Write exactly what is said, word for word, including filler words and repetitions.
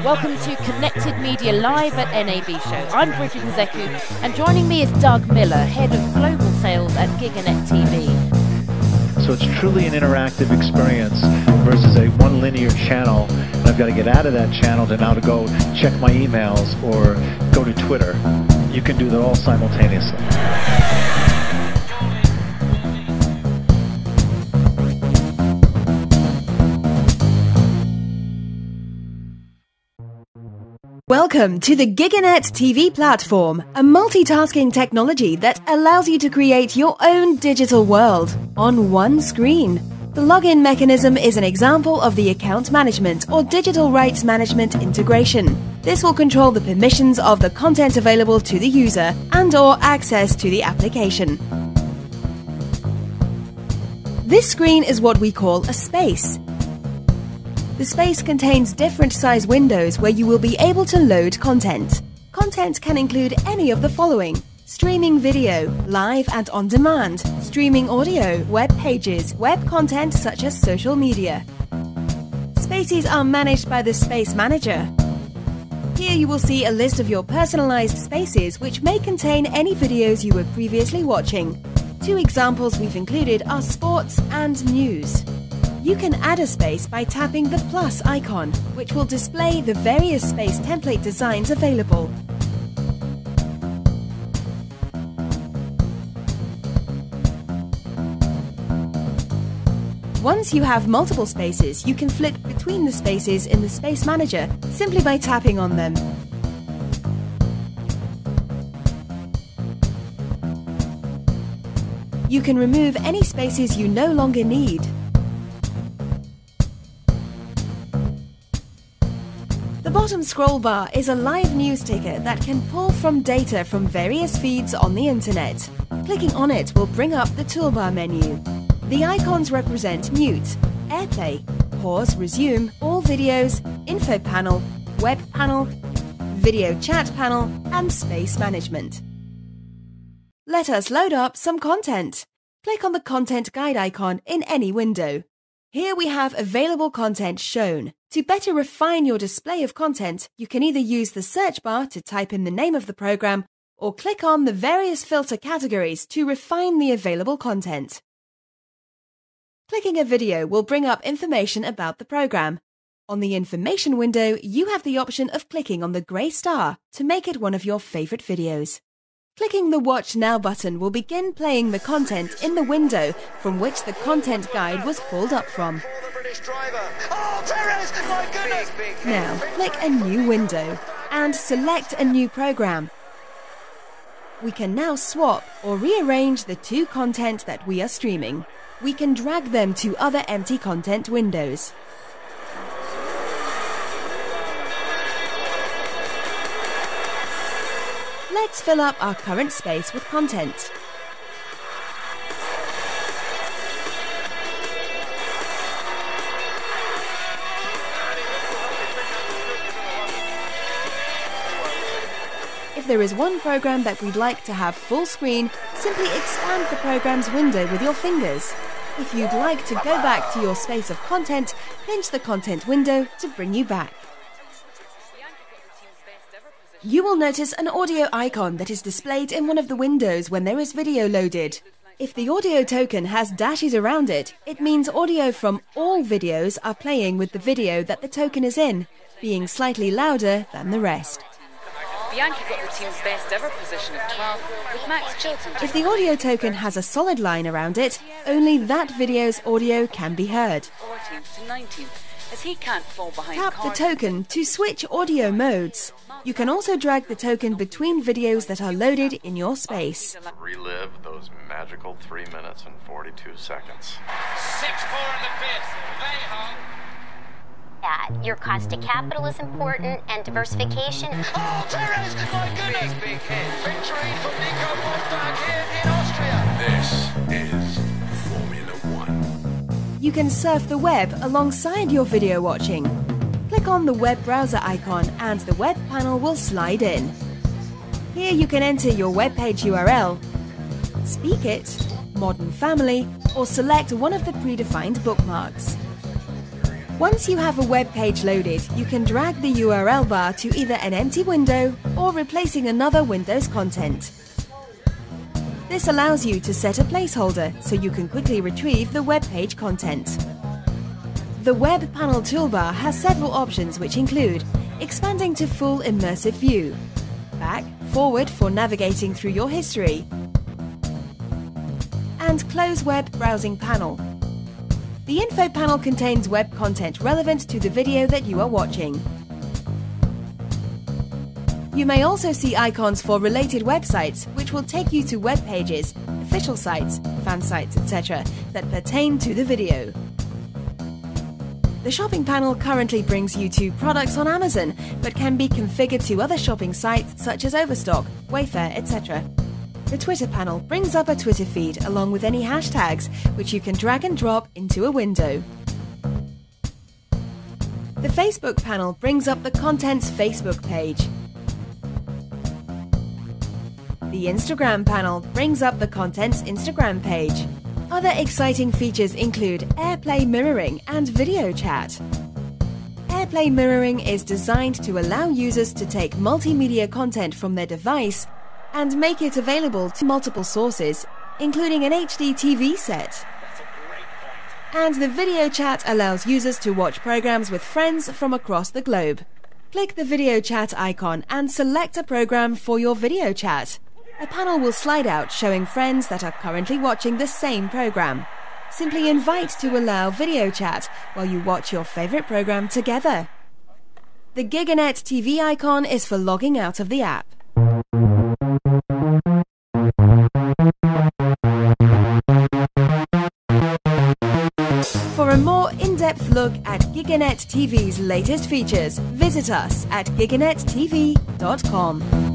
Welcome to Connected Media Live at N A B Show. I'm Bridget Zeku, and joining me is Doug Miller, Head of Global Sales at GigaNet T V. So it's truly an interactive experience versus a one linear channel, and I've got to get out of that channel to now to go check my emails or go to Twitter. You can do that all simultaneously. Welcome to the GigaNet T V platform, a multitasking technology that allows you to create your own digital world on one screen. The login mechanism is an example of the account management or digital rights management integration. This will control the permissions of the content available to the user and/or access to the application. This screen is what we call a space. The space contains different size windows where you will be able to load content. Content can include any of the following: streaming video, live and on demand, streaming audio, web pages, web content such as social media. Spaces are managed by the Space Manager. Here you will see a list of your personalized spaces which may contain any videos you were previously watching. Two examples we've included are sports and news. You can add a space by tapping the plus icon, which will display the various space template designs available. Once you have multiple spaces, you can flip between the spaces in the Space Manager simply by tapping on them. You can remove any spaces you no longer need. The bottom scroll bar is a live news ticker that can pull from data from various feeds on the internet. Clicking on it will bring up the toolbar menu. The icons represent mute, airplay, pause, resume, all videos, info panel, web panel, video chat panel, and space management. Let us load up some content. Click on the content guide icon in any window. Here we have available content shown. To better refine your display of content, you can either use the search bar to type in the name of the program or click on the various filter categories to refine the available content. Clicking a video will bring up information about the program. On the information window, you have the option of clicking on the grey star to make it one of your favorite videos. Clicking the Watch Now button will begin playing the content in the window from which the content guide was pulled up from. Now, click a new window and select a new program. We can now swap or rearrange the two content that we are streaming. We can drag them to other empty content windows. Let's fill up our current space with content. If there is one program that we'd like to have full screen, simply expand the program's window with your fingers. If you'd like to go back to your space of content, pinch the content window to bring you back. You will notice an audio icon that is displayed in one of the windows when there is video loaded. If the audio token has dashes around it, it means audio from all videos are playing with the video that the token is in, being slightly louder than the rest. Bianchi got the team's best ever position at twelve, with Max Chilton. If the audio token has a solid line around it, only that video's audio can be heard. fourteenth to nineteenth. As he can't fall behind. Tap the token to switch audio modes. You can also drag the token between videos that are loaded in your space. Relive those magical three minutes and forty-two seconds. six four in the fifth. They hung. That your constant capital is important and diversification. Oh, there it is! My goodness! Big, big hit. Victory from Nico Rosberg here in Austria. This is. You can surf the web alongside your video watching. Click on the web browser icon and the web panel will slide in. Here you can enter your web page U R L, speak it, Modern Family, or select one of the predefined bookmarks. Once you have a web page loaded, you can drag the U R L bar to either an empty window or replacing another window's content. This allows you to set a placeholder so you can quickly retrieve the web page content. The Web Panel toolbar has several options which include expanding to full immersive view, back, forward for navigating through your history, and Close Web Browsing Panel. The info panel contains web content relevant to the video that you are watching. You may also see icons for related websites, which will take you to web pages, official sites, fan sites, et cetera that pertain to the video. The shopping panel currently brings you to products on Amazon, but can be configured to other shopping sites such as Overstock, Wayfair, et cetera. The Twitter panel brings up a Twitter feed along with any hashtags, which you can drag and drop into a window. The Facebook panel brings up the content's Facebook page. The Instagram panel brings up the content's Instagram page. Other exciting features include AirPlay mirroring and video chat. AirPlay mirroring is designed to allow users to take multimedia content from their device and make it available to multiple sources, including an H D T V set. And the video chat allows users to watch programs with friends from across the globe. Click the video chat icon and select a program for your video chat. A panel will slide out showing friends that are currently watching the same program. Simply invite to allow video chat while you watch your favorite program together. The GigaNet T V icon is for logging out of the app. For a more in-depth look at GigaNet T V's latest features, visit us at giganet t v dot com.